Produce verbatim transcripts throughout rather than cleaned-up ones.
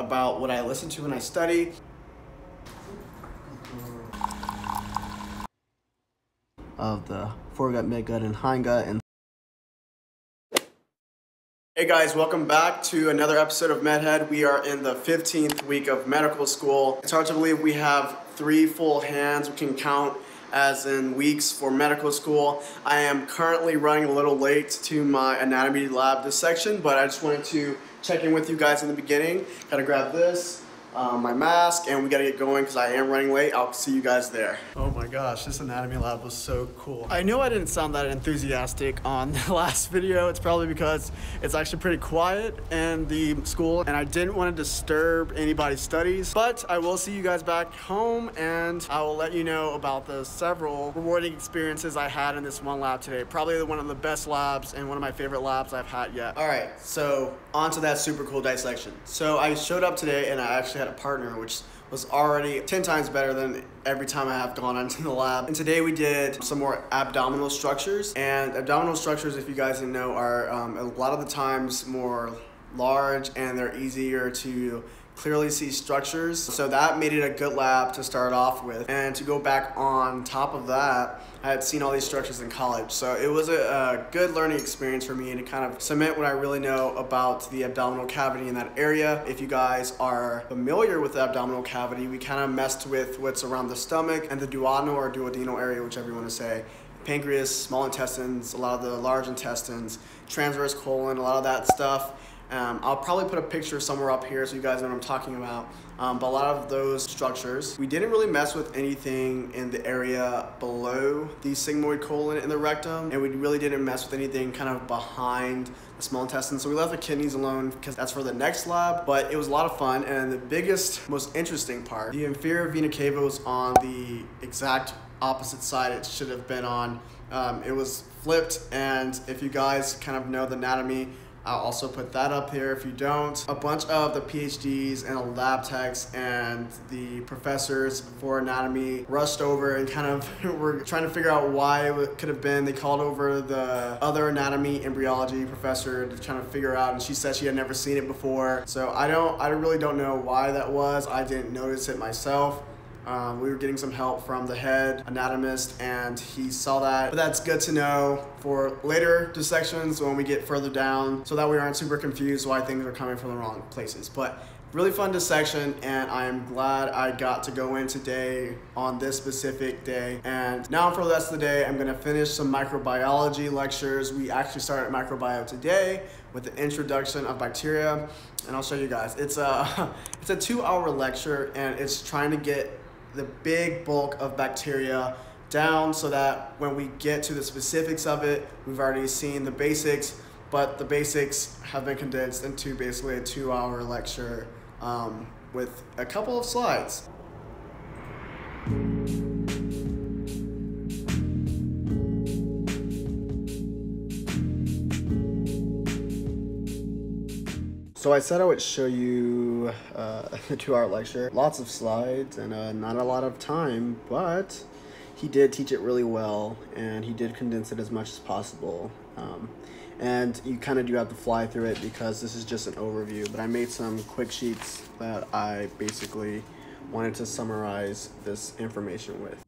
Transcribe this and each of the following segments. about what I listen to when I study. Of the foregut, midgut, and hindgut. And hey guys, welcome back to another episode of MedHead. We are in the fifteenth week of medical school. It's hard to believe we have three full hands we can count as in weeks for medical school. I am currently running a little late to my anatomy lab this section, but I just wanted to check in with you guys in the beginning. Gotta grab this, um, my mask, and we gotta get going because I am running late. I'll see you guys there. Oh my gosh, this anatomy lab was so cool. I know I didn't sound that enthusiastic on the last video. It's probably because it's actually pretty quiet in the school and I didn't want to disturb anybody's studies, but I will see you guys back home and I will let you know about the several rewarding experiences I had in this one lab today. Probably one of the best labs and one of my favorite labs I've had yet. All right, so on to that super cool dissection. So I showed up today and I actually had a partner, which was already ten times better than every time I have gone into the lab. And today we did some more abdominal structures. And abdominal structures, if you guys didn't know, are um, a lot of the times more large and they're easier to clearly see structures. So that made it a good lab to start off with. And to go back on top of that, I had seen all these structures in college. So it was a, a good learning experience for me to kind of cement what I really know about the abdominal cavity in that area. If you guys are familiar with the abdominal cavity, we kind of messed with what's around the stomach and the duodenal or duodenal area, whichever you want to say. Pancreas, small intestines, a lot of the large intestines, transverse colon, a lot of that stuff. Um, I'll probably put a picture somewhere up here so you guys know what I'm talking about. Um, but a lot of those structures, we didn't really mess with anything in the area below the sigmoid colon and the rectum, and we really didn't mess with anything kind of behind the small intestine. So we left the kidneys alone because that's for the next lab, but it was a lot of fun. And the biggest, most interesting part, the inferior vena cava was on the exact opposite side it should have been on. Um, it was flipped, and if you guys kind of know the anatomy, I'll also put that up here if you don't. A bunch of the PhDs and the lab techs and the professors for anatomy rushed over and kind of were trying to figure out why it could have been. They called over the other anatomy embryology professor to try to figure out, and she said she had never seen it before. So I don't, I really don't know why that was. I didn't notice it myself. Um, we were getting some help from the head anatomist and he saw that, but that's good to know for later dissections when we get further down so that we aren't super confused why things are coming from the wrong places. But really fun dissection, and I am glad I got to go in today on this specific day. And now for the rest of the day, I'm gonna finish some microbiology lectures. We actually started microbiome today with the introduction of bacteria, and I'll show you guys. It's a, it's a two hour lecture and it's trying to get the big bulk of bacteria down so that when we get to the specifics of it, we've already seen the basics, but the basics have been condensed into basically a two hour lecture um, with a couple of slides. So I said I would show you uh, the two-hour lecture. Lots of slides and uh, not a lot of time, but he did teach it really well, and he did condense it as much as possible. Um, and you kind of do have to fly through it because this is just an overview, but I made some quick sheets that I basically wanted to summarize this information with.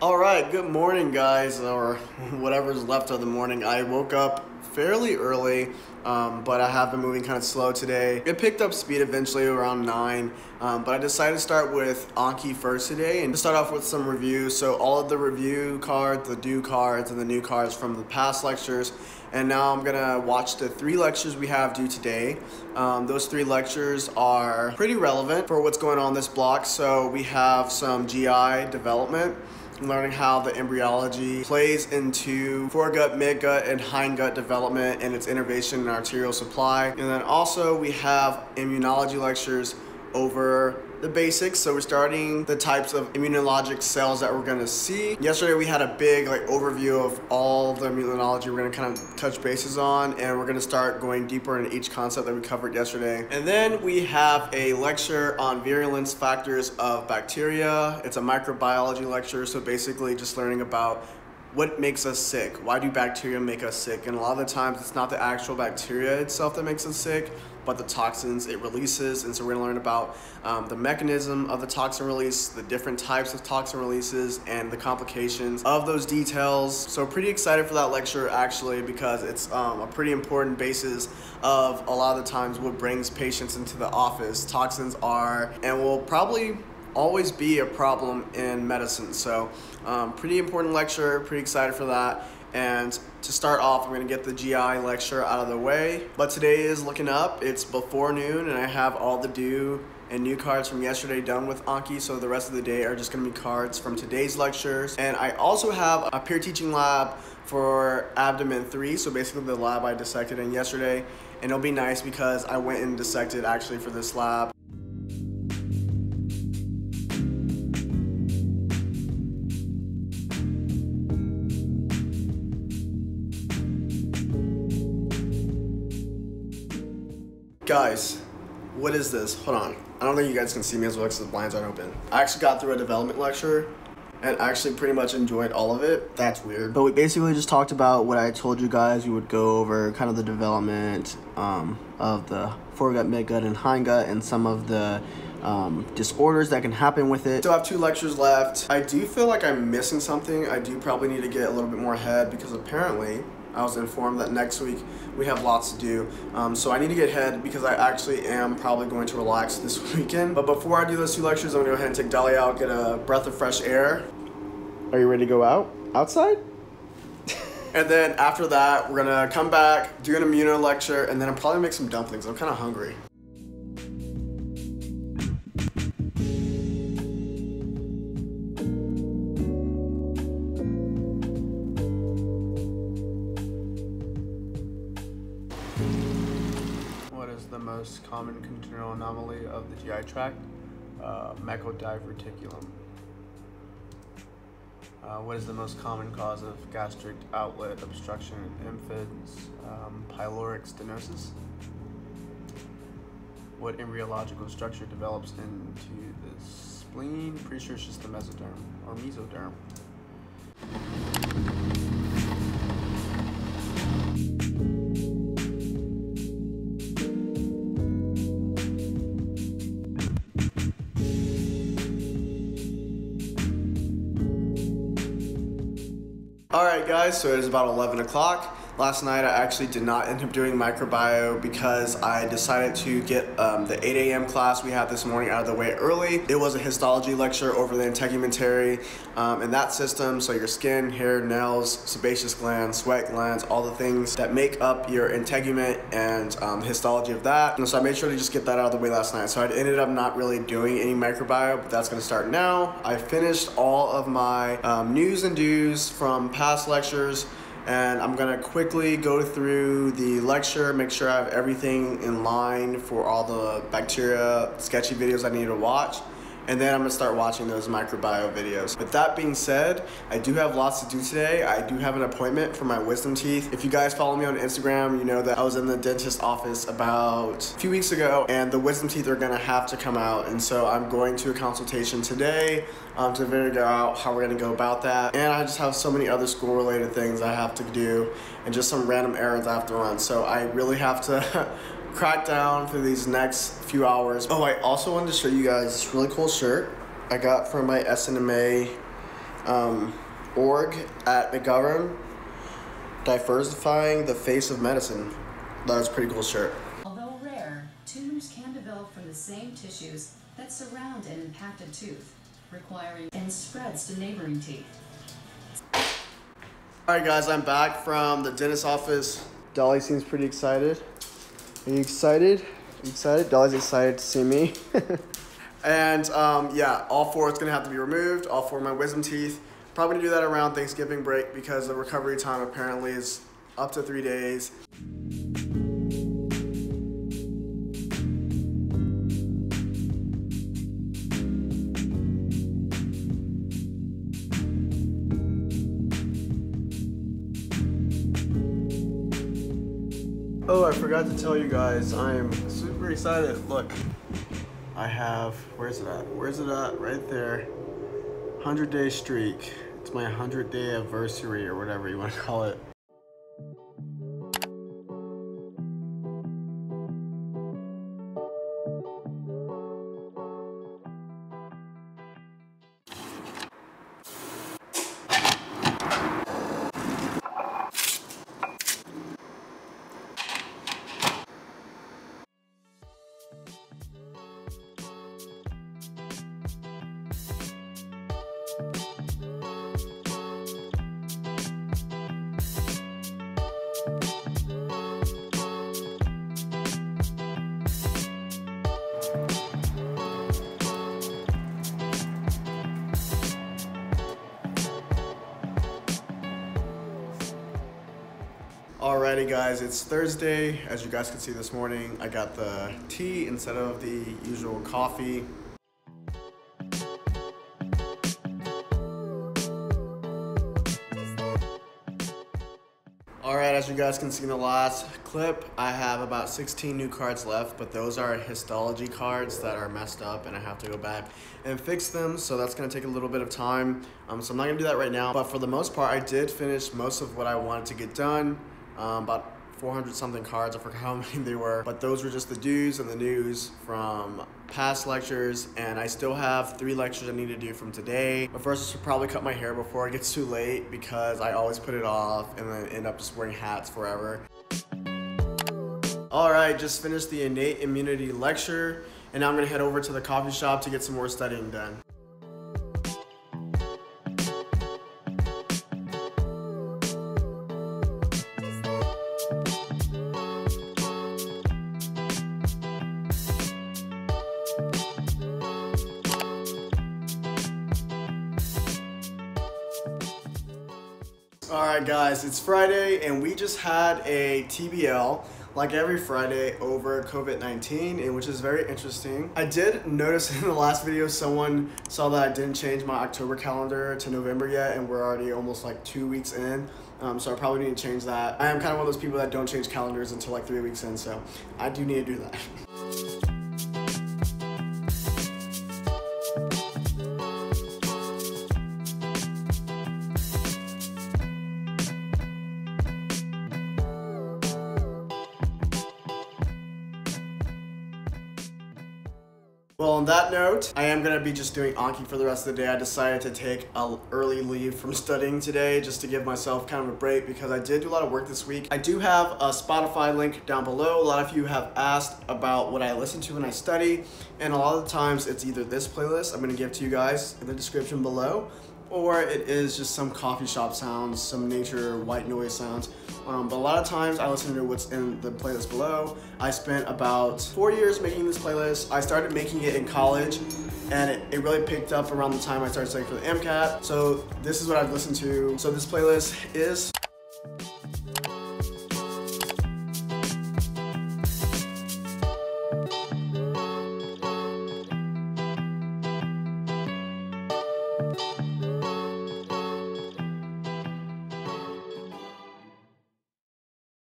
All right, good morning guys, or whatever's left of the morning. I woke up fairly early, um, but I have been moving kind of slow today. It picked up speed eventually around nine, um, but I decided to start with Anki first today and to start off with some reviews. So all of the review cards, the due cards, and the new cards from the past lectures. And now I'm gonna watch the three lectures we have due today. Um, those three lectures are pretty relevant for what's going on in this block. So we have some G I development. learning how the embryology plays into foregut, midgut, and hindgut development and its innervation and arterial supply. And then also we have immunology lectures over the basics, so we're starting the types of immunologic cells that we're going to see. Yesterday we had a big like overview of all the immunology we're going to kind of touch bases on, and we're going to start going deeper in each concept that we covered yesterday. And then we have a lecture on virulence factors of bacteria. It's a microbiology lecture, so basically just learning about what makes us sick. Why do bacteria make us sick? And a lot of the times it's not the actual bacteria itself that makes us sick, but the toxins it releases. And so we're gonna learn about um, the mechanism of the toxin release, the different types of toxin releases, and the complications of those details. So pretty excited for that lecture actually, because it's um, a pretty important basis of a lot of the times what brings patients into the office. Toxins are, and will probably always be, a problem in medicine. So um, pretty important lecture, pretty excited for that. And to start off, I'm going to get the G I lecture out of the way. But today is looking up. It's before noon, and I have all the due and new cards from yesterday done with Anki, so the rest of the day are just going to be cards from today's lectures. And I also have a peer teaching lab for abdomen three, so basically the lab I dissected in yesterday. And it'll be nice because I went and dissected actually for this lab. Guys, what is this? Hold on. I don't think you guys can see me as well because the blinds aren't open. I actually got through a development lecture and actually pretty much enjoyed all of it. That's weird. But we basically just talked about what I told you guys we would go over, kind of the development um, of the foregut, midgut, and hindgut, and some of the um, disorders that can happen with it. Still have two lectures left. I do feel like I'm missing something. I do probably need to get a little bit more ahead because apparently I was informed that next week we have lots to do. Um, so I need to get ahead because I actually am probably going to relax this weekend. But before I do those two lectures, I'm gonna go ahead and take Dolly out, get a breath of fresh air. Are you ready to go out? Outside? And then after that, we're gonna come back, do an immuno lecture, and then I'll probably make some dumplings. I'm kinda hungry. Common congenital anomaly of the G I tract, uh, Meckel's diverticulum. Uh, what is the most common cause of gastric outlet obstruction in infants? Um, pyloric stenosis. What embryological structure develops into the spleen? Pretty sure it's just the mesoderm or mesoderm. Alright guys, so it is about eleven o'clock. Last night I actually did not end up doing microbio because I decided to get um, the eight A M class we had this morning out of the way early. It was a histology lecture over the integumentary um, and that system, so your skin, hair, nails, sebaceous glands, sweat glands, all the things that make up your integument and um, histology of that. And so I made sure to just get that out of the way last night. So I ended up not really doing any microbio, but that's gonna start now. I finished all of my um, news and do's from past lectures. And I'm gonna quickly go through the lecture, make sure I have everything in line for all the bacteria sketchy videos I need to watch. And then I'm gonna start watching those microbio videos. With that being said, I do have lots to do today. I do have an appointment for my wisdom teeth. If you guys follow me on Instagram, you know that I was in the dentist office about a few weeks ago, and the wisdom teeth are gonna have to come out. And so I'm going to a consultation today um, to figure out how we're gonna go about that. And I just have so many other school related things I have to do and just some random errands I have to run. So I really have to crack down for these next few hours. Oh, I also wanted to show you guys this really cool shirt I got from my S N M A um, org at McGovern, diversifying the face of medicine. That was a pretty cool shirt. Although rare, tumors can develop from the same tissues that surround an impacted tooth, requiring and spreads to neighboring teeth. All right, guys, I'm back from the dentist's office. Dolly seems pretty excited. Are you excited? Are you excited? Dolly's excited to see me. And um, yeah, all four, it's gonna have to be removed. All four of my wisdom teeth. Probably gonna do that around Thanksgiving break because the recovery time apparently is up to three days. Oh, I forgot to tell you guys, I am super excited. Look, I have, where's it at? Where's it at? Right there. hundred day streak. It's my hundred day anniversary or whatever you want to call it. Alrighty guys, it's Thursday. As you guys can see this morning, I got the tea instead of the usual coffee. Alright, as you guys can see in the last clip, I have about sixteen new cards left, but those are histology cards that are messed up and I have to go back and fix them, so that's going to take a little bit of time. Um, so I'm not going to do that right now, but for the most part, I did finish most of what I wanted to get done. Um, about four hundred something cards, I forgot how many they were, but those were just the do's and the news from past lectures, and I still have three lectures I need to do from today. But first I should probably cut my hair before it gets too late because I always put it off and then end up just wearing hats forever. All right, just finished the innate immunity lecture, and now I'm gonna head over to the coffee shop to get some more studying done. Alright guys, it's Friday and we just had a T B L like every Friday over COVID nineteen, which is very interesting. I did notice in the last video someone saw that I didn't change my October calendar to November yet, and we're already almost like two weeks in, um, so I probably need to change that. I am kind of one of those people that don't change calendars until like three weeks in, so I do need to do that. Well, on that note, I am going to be just doing Anki for the rest of the day. I decided to take an early leave from studying today just to give myself kind of a break because I did do a lot of work this week. I do have a Spotify link down below. A lot of you have asked about what I listen to when I study, and a lot of the times it's either this playlist I'm going to give to you guys in the description below, or it is just some coffee shop sounds, some nature, white noise sounds. Um, but a lot of times I listen to what's in the playlist below. I spent about four years making this playlist. I started making it in college, and it, it really picked up around the time I started studying for the MCAT. So this is what I've listened to. So this playlist is